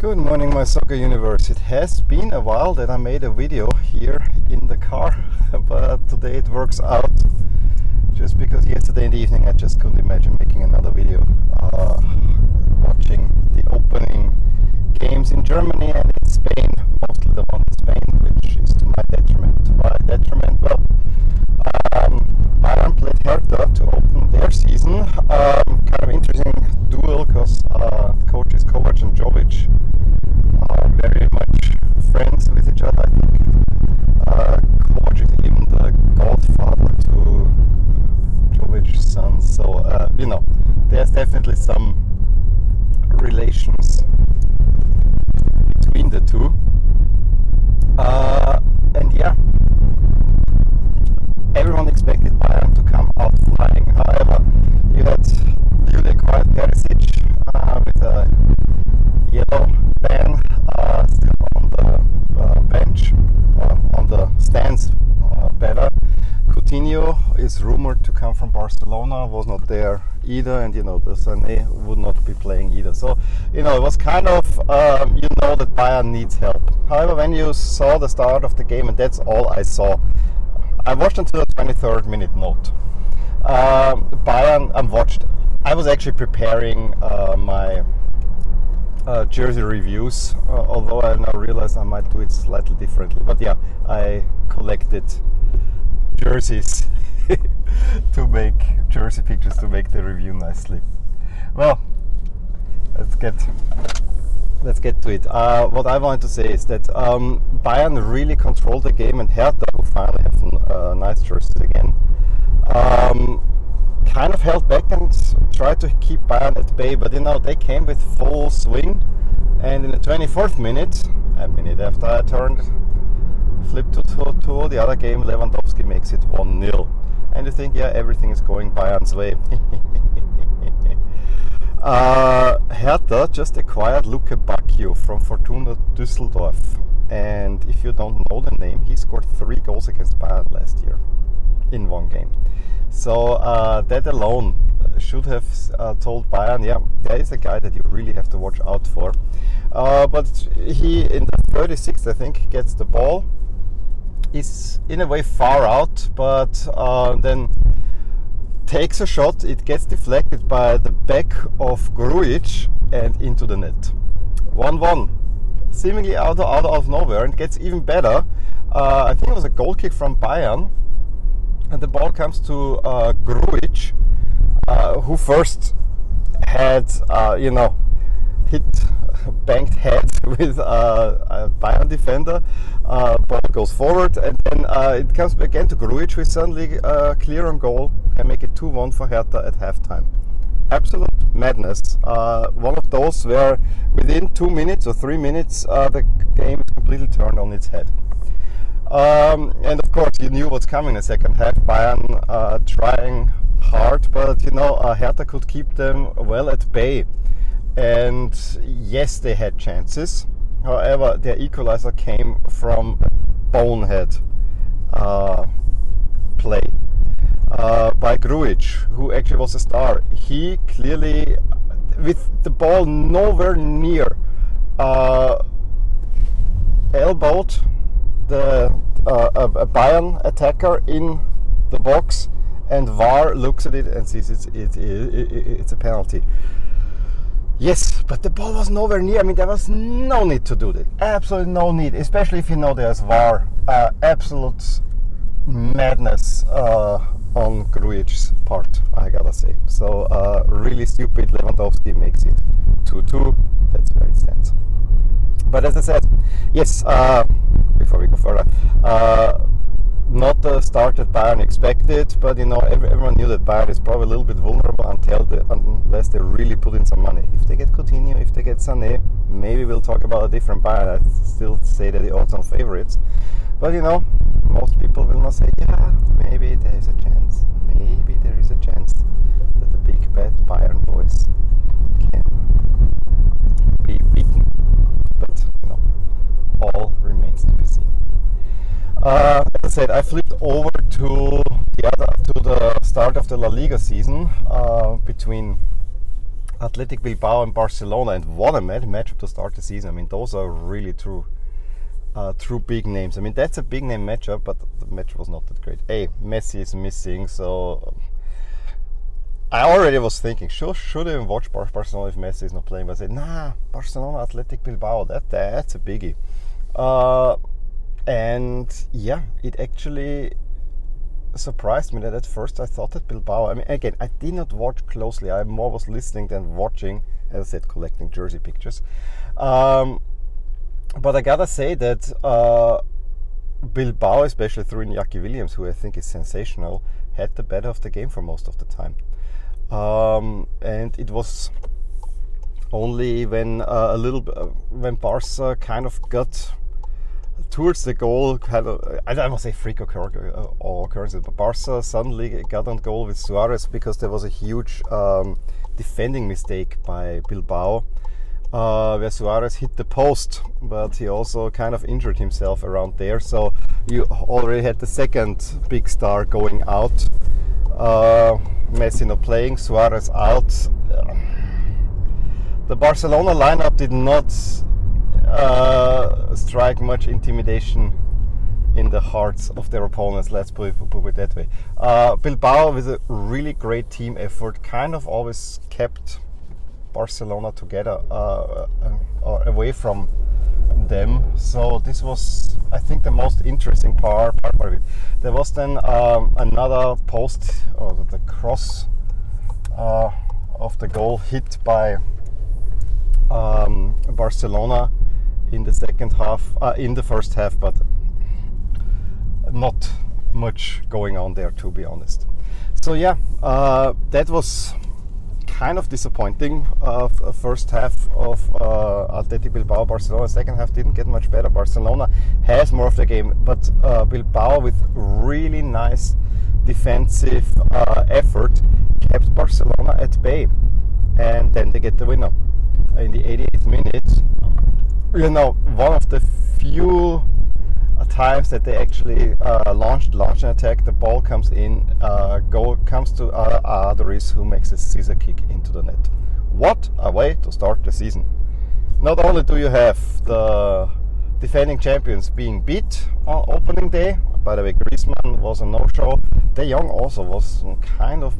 Good morning, my soccer universe. It has been a while that I made a video here in the car, but today it works out, just because yesterday in the evening I just couldn't imagine making another video watching the opening games in Germany and in Spain, mostly the one in Spain, which is to my detriment. To my detriment, well, Bayern played Hertha to open their season. Kind of interesting duel, because coaches Kovac and Jovic are very much friends with each other, I think. Kovac is even the godfather to Jovic's son, so you know, there's definitely some relations between the two. And yeah, everyone expected Bayern to come out flying. However, you had newly acquired Perisic with a yellow ban, still on the bench, on the stands better. Coutinho is rumored to come from Barcelona, was not there either, and you know, the Sané would not be playing either. So, you know, it was kind of, you know that Bayern needs help. However, when you saw the start of the game, and that's all I saw, I watched until the 23rd minute note. Bayern, I was actually preparing my jersey reviews, although I now realize I might do it slightly differently. But yeah, I collected jerseys to make jersey pictures to make the review nicely. Well, let's get to it. What I wanted to say is that Bayern really controlled the game, and Hertha, who finally have nice jerseys again, kind of held back and tried to keep Bayern at bay. But you know, they came with full swing, and in the 24th minute, a minute after I turned, flipped to 2-2, the other game, Lewandowski makes it 1-0, and you think, yeah, everything is going Bayern's way. Hertha just acquired Luque Bacchio from Fortuna Düsseldorf, and if you don't know the name, he scored 3 goals against Bayern last year in one game. So that alone should have told Bayern, yeah, there is a guy that you really have to watch out for. But he, in the 36th, I think, gets the ball. He's in a way far out, but then takes a shot, it gets deflected by the back of Grujic and into the net. 1-1, seemingly out of nowhere, and gets even better. I think it was a goal kick from Bayern, and the ball comes to Grujic, who first had, you know, banked head with a Bayern defender. Ball goes forward, and then it comes back again to Grujic, who is suddenly clear on goal. Can make it 2-1 for Hertha at halftime. Absolute madness. One of those where within 2 minutes or 3 minutes the game completely turned on its head. And of course, you knew what's coming in the second half. Bayern trying hard, but you know, Hertha could keep them well at bay. And yes, they had chances. However, their equalizer came from bonehead play by Grujic, who actually was a star. He clearly, with the ball nowhere near, elbowed the a Bayern attacker in the box, and VAR looks at it and sees it's a penalty. Yes, but the ball was nowhere near. I mean, there was no need to do that. Absolutely no need, especially if you know there's VAR. Absolute madness on Grujic's part, I gotta say. So, really stupid. Lewandowski makes it 2-2. That's where it stands. But as I said, yes, before we go further, not the start that Bayern expected, but you know, everyone knew that Bayern is probably a little bit vulnerable unless they really put in some money. If they get Coutinho, if they get Sané, maybe we'll talk about a different Bayern. I still say that they are some favorites, but you know, most people will not say, yeah, maybe there is a chance. Maybe there is a chance that the big bad Bayern boys can be beaten, but you know, all remains to be seen. As I said, I flipped over to the start of the La Liga season between Athletic Bilbao and Barcelona, and what a matchup to start the season. I mean, those are really true big names. I mean, that's a big name matchup, but the match was not that great. Hey, Messi is missing, so I already was thinking, should I even watch Barcelona if Messi is not playing? But I said, nah, Barcelona, Athletic Bilbao, that's a biggie. And yeah, it actually surprised me that at first I thought that Bilbao, I mean, again, I did not watch closely. I more was listening than watching, as I said, collecting jersey pictures. But I gotta say that Bilbao, especially through Niaki Williams, who I think is sensational, had the better of the game for most of the time. And it was only when when Barca kind of got towards the goal, kind of, I don't want to say freak occurrence, but Barca suddenly got on goal with Suarez because there was a huge defending mistake by Bilbao, where Suarez hit the post, but he also kind of injured himself around there. So you already had the second big star going out. Messi not playing, Suarez out. The Barcelona lineup did not strike much intimidation in the hearts of their opponents, let's put it that way. Bilbao, with a really great team effort, kind of always kept Barcelona together or away from them. So this was, I think, the most interesting part of it. There was then another post, or the cross of the goal hit by Barcelona in the second half, in the first half, but not much going on there, to be honest. So yeah, that was kind of disappointing. First half of Athletic Bilbao, Barcelona. Second half didn't get much better. Barcelona has more of the game, but Bilbao, with really nice defensive effort, kept Barcelona at bay, and then they get the winner in the 88th minute. You know, one of the few times that they actually launched an attack. The ball comes in, goal comes to Aduriz, who makes a scissor kick into the net. What a way to start the season. Not only do you have the defending champions being beat on opening day, by the way, Griezmann was a no-show. De Jong also was kind of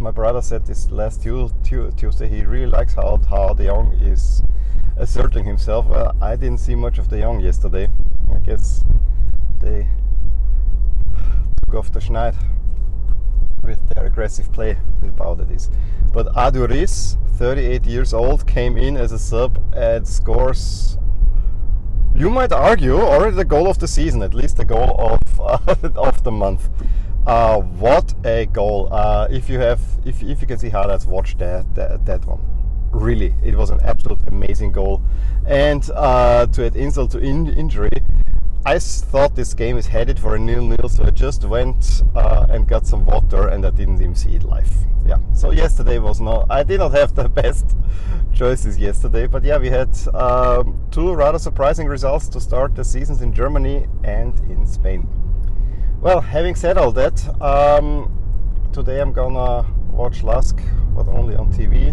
my brother said this last Tuesday, he really likes how De Jong is asserting himself. Well, I didn't see much of De Jong yesterday. I guess they took off the schneid with their aggressive play, Bilbao that is. But Aduriz, 38 years old, came in as a sub and scores, you might argue, already the goal of the season, at least the goal of the month. What a goal! If you can see highlights, watch that one. Really, it was an absolute amazing goal. And to add insult to injury, I thought this game is headed for a 0-0, so I just went and got some water, and I didn't even see it live. Yeah. So yesterday was not. I did not have the best choices yesterday, but yeah, we had two rather surprising results to start the seasons in Germany and in Spain. Well, having said all that, today I'm gonna watch LASK, but only on TV.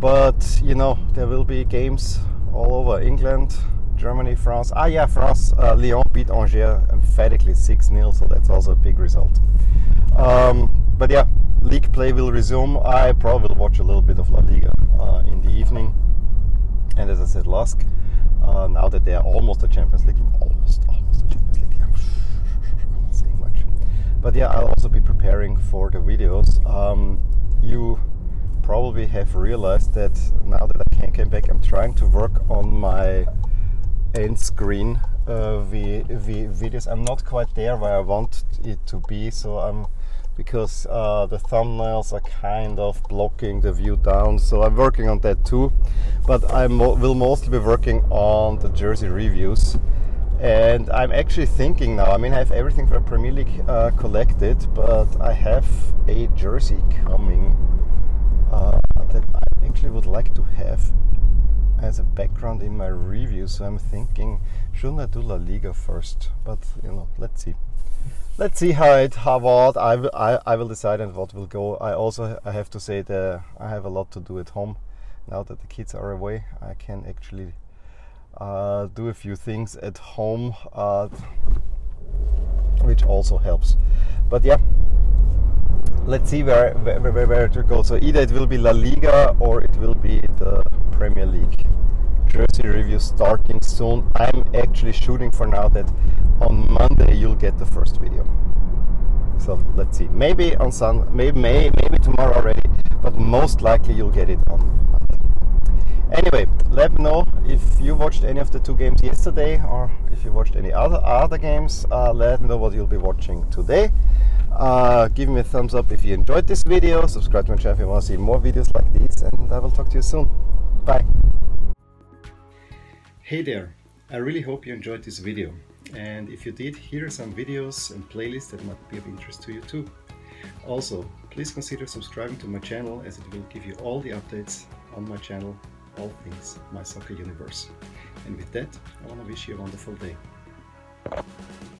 But you know, there will be games all over England, Germany, France. Ah, yeah, France. Lyon beat Angers emphatically 6-0, so that's also a big result. But yeah, league play will resume. I probably will watch a little bit of La Liga in the evening, and as I said, LASK. Now that they are almost a Champions League, almost a Champions League, yeah. I'm not saying much. But yeah, I'll also be preparing for the videos. You probably have realized that now that I came back, I'm trying to work on my end screen videos. I'm not quite there where I want it to be, so I'm because the thumbnails are kind of blocking the view down, so I'm working on that too. But I will mostly be working on the jersey reviews, and I'm actually thinking now, I mean, I have everything for the Premier League collected, but I have a jersey coming that I actually would like to have as a background in my review, so I'm thinking, shouldn't I do La Liga first? But you know, let's see. Let's see how I will decide and what will go. I have to say that I have a lot to do at home. Now that the kids are away, I can actually do a few things at home, which also helps. But yeah, let's see where it will go. So either it will be La Liga or it will be the Premier League. Jersey review starting soon. I'm actually shooting for now that on Monday you'll get the first video. So let's see. Maybe on Sunday, maybe tomorrow already, but most likely you'll get it on Monday. Anyway, let me know if you watched any of the two games yesterday or if you watched any other games. Let me know what you'll be watching today. Give me a thumbs up if you enjoyed this video. Subscribe to my channel if you want to see more videos like these, and I will talk to you soon. Bye. Hey there, I really hope you enjoyed this video, and if you did, here are some videos and playlists that might be of interest to you too. Also, please consider subscribing to my channel, as it will give you all the updates on my channel, all things My Soccer Universe. And with that, I want to wish you a wonderful day.